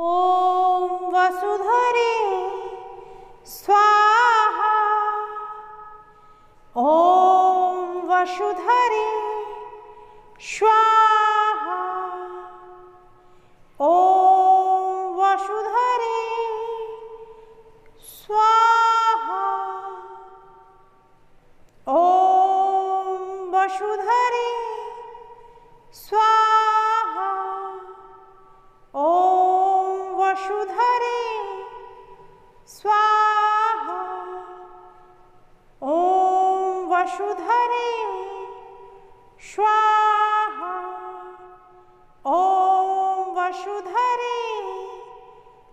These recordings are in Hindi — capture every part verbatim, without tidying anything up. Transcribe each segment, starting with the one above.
ओम वसुधरे स्वाहा। ओम वसुधरे स्वाहा। ओम वसुधरे स्वाहा। ओम वसुधरे स्वाहा। ओम वसुधरे स्वाहा। ओम वसुधरे स्वाहा। ओम वसुधरे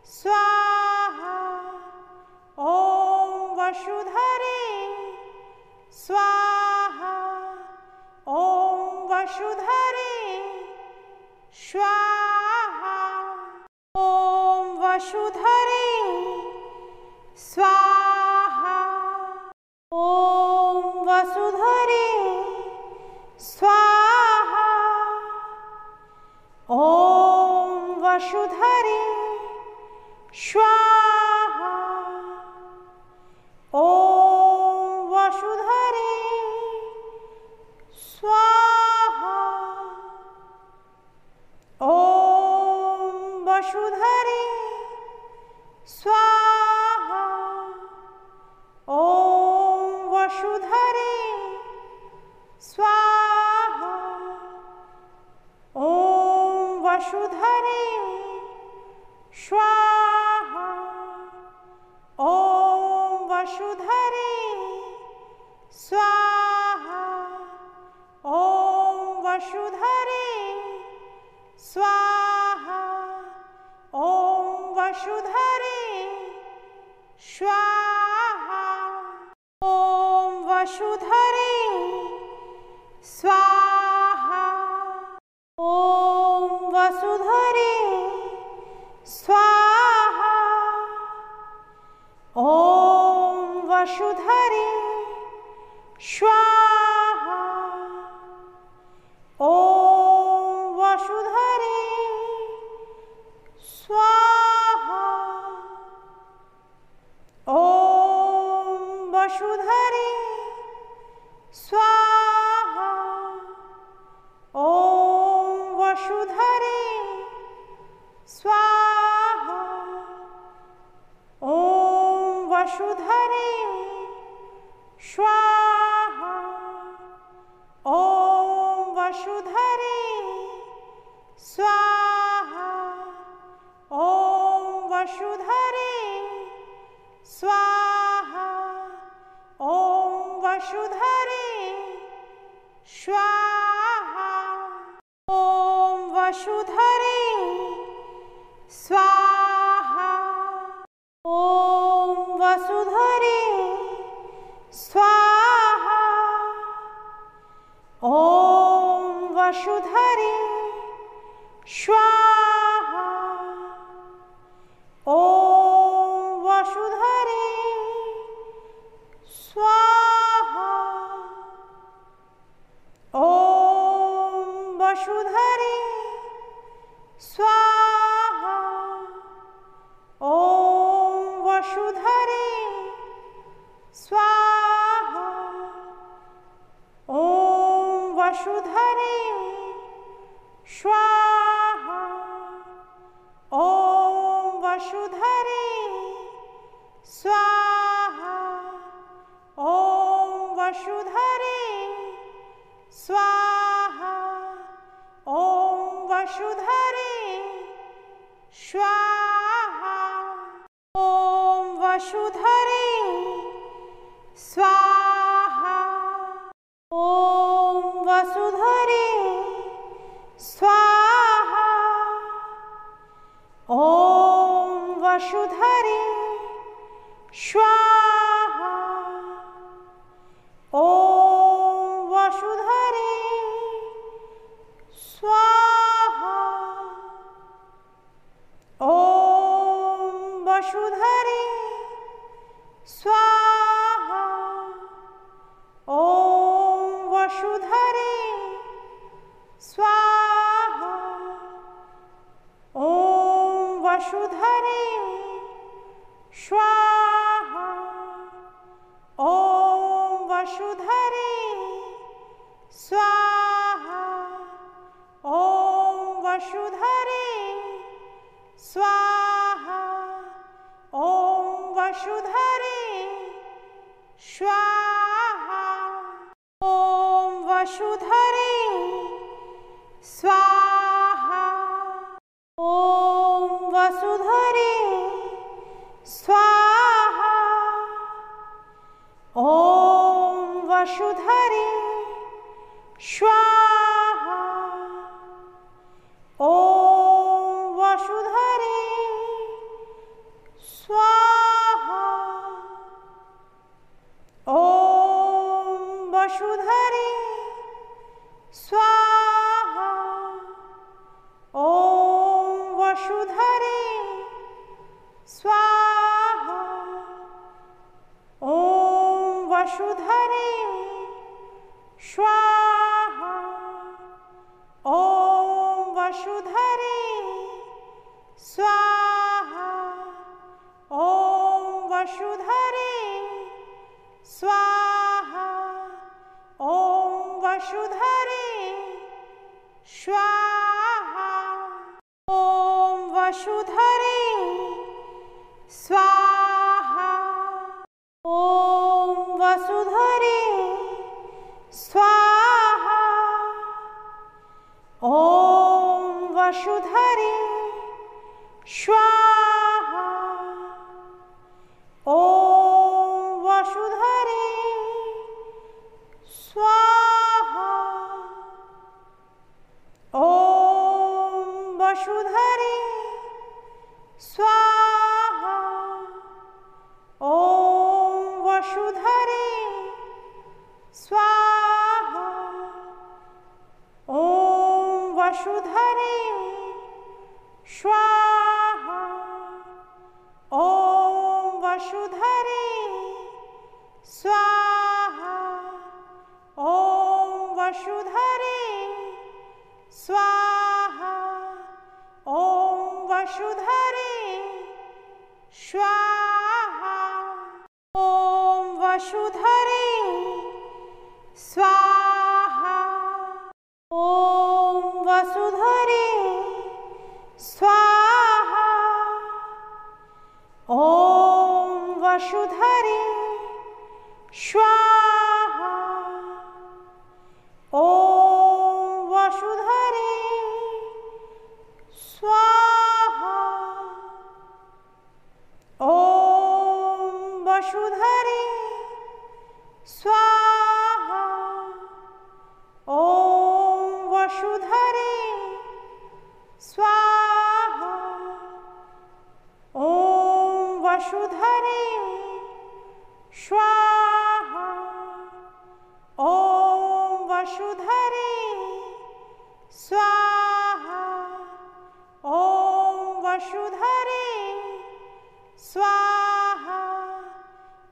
स्वाहा। ओम वसुधरे स्वाहा। ओम वसुधरे स्वाहा। वसुधरे स्वाहा। ओम वसुधरे स्वाहा। ओम वसुधरे स्वाहा। ओम वसुधरे स्वाहा। ओम वसुधरे स्वाहा। ओम वसुधरे स्वाहा। ओम वसुधरे स्वाहा। ओम वसुधरे स्वाहा। ओम वसुधरे स्वाहा। ओम वसुधरे स्वाहा। ओम वसुधरे स्वाहा। ओम वसुधरे स्वाहा। ओम वसुधरे स्वाहा। ओम वसुधरे स्वाहा। वसुधरे स्वाहा। ओम वसुधरे स्वाहा। ओम वसुधरे स्वाहा। ओम वसुधरे स्वाहा। ओम वसुधरे स्वाहा। वसुधरे स्वाहा। ओम वसुधरे स्वाहा। ओम वसुधरे स्वाहा। ओम वसुधरे स्वाहा। ओम वसुधरे स्वाहा। वसुधरे स्वाहा। ओम वसुधरे स्वाहा। ओम वसुधरे स्वाहा। ओम वसुधरे स्वाहा। ओम वसुधरे स्वाहा। वसुधरे स्वाहा। ओम वसुधरे स्वाहा। ओम वसुधरे स्वाहा। ओम वसुधरे स्वाहा। ओम वसुधरे स्वाहा। वसुधरे स्वाहा। ओम वसुधरे स्वाहा। ओम वसुधरे स्वाहा। ओम वसुधरे स्वाहा। ओम वसुधरे स्वाहा। ओम वसुधरे स्वाहा। ओम वसुधरे स्वाहा। ओम वसुधरे स्वाहा। ओम वसुधरे स्वाहा। ओम वसुधरे स्वाहा। ओम वसुधरे स्वाहा। ओम वसुधरे स्वाहा। ओम वसुधरे स्वाहा। ओम वसुधरे स्वाहा। ओम वसुधरे स्वाहा। ओम वसुधरे स्वाहा। ओम वसुधरे स्वाहा। ओम वसुधरे स्वाहा। ओम वसुधरे स्वाहा। ओम वसुधरे स्वाहा। ओम वसुधरे स्वाहा। ओम वसुधरे स्वाहा। वसुधरे स्वाहा। ओम वसुधरे स्वाहा। ओम वसुधरे स्वाहा।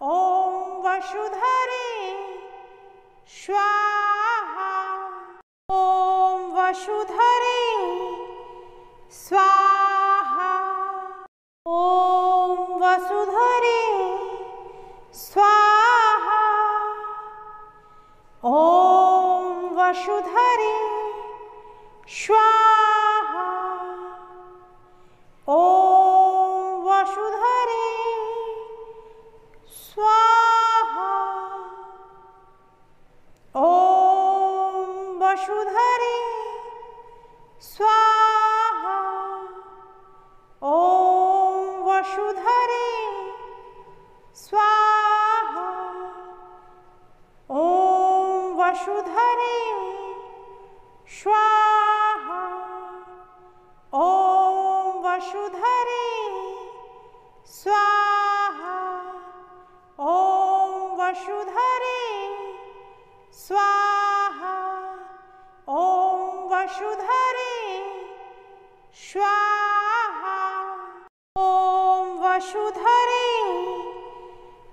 ओम वसुधरे स्वाहा। ओम वसुधरे स्वाहा। ओम वसुधरे स्वाहा। ओम वसुधरे स्वाहा। ओम वसुधरे स्वाहा। ओम वसुधरे स्वाहा। ओम वसुधरे स्वाहा। ओम वसुधरे स्वाहा। ओम वसुधरे स्वाहा। ओम वसुधरे स्वाहा। ओम वसुधरे स्वाहा। ओम वसुधरे स्वाहा। ओम वसुधरे स्वाहा। ओम वसुधरे स्वाहा। ओम वसुधरे स्वाहा। ओम वसुधरे स्वाहा। वसुधरे स्वाहा। ओम वसुधरे स्वाहा। ओम वसुधरे स्वाहा। ओम वसुधरे स्वाहा। ओम वसुधरे स्वाहा। वसुधरे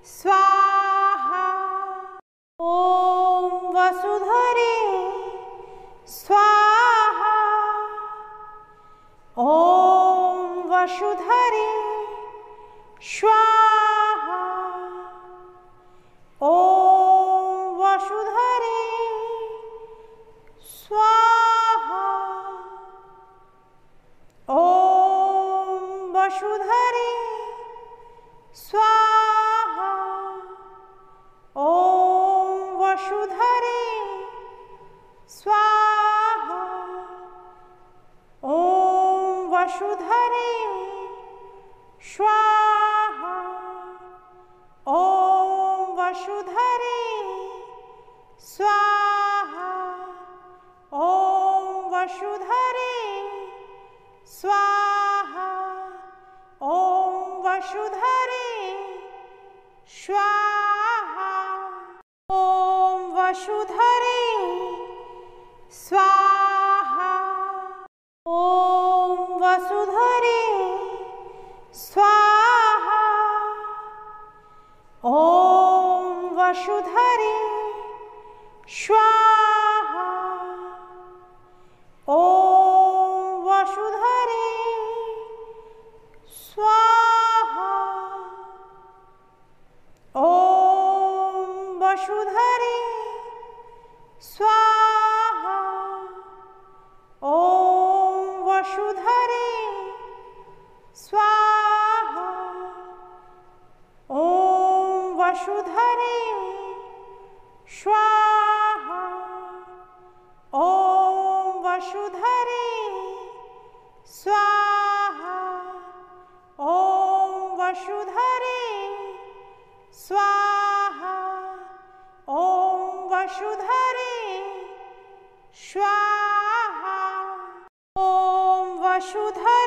स्वाहा। ओम वसुधरे स्वाहा। ओम वसुधरे स्वाहा। ओम वसुधरे स्वाहा। ओम वसुधरे स्वाहा। ओम वसुधरे स्वाहा। ओम वसुधरे स्वाहा। ओम वसुधरे स्वाहा। ओम वसुधरे स्वाहा। ओम वसुधरे स्वाहा। ओम वसुधरे स्वाहा। ओम वसुधरे स्वाहा। ओम वसुधरे स्वाहा। ओम वसुधरे स्वाहा। ओम वसुधरे स्वाहा। ओम वसुधरे स्वाहा। ओम वसुधरे स्वाहा। ओम वसुधरे स्वाहा। ओम वसुधरे स्वाहा। ओम वसुधरे स्वाहा। ओम वसुधरे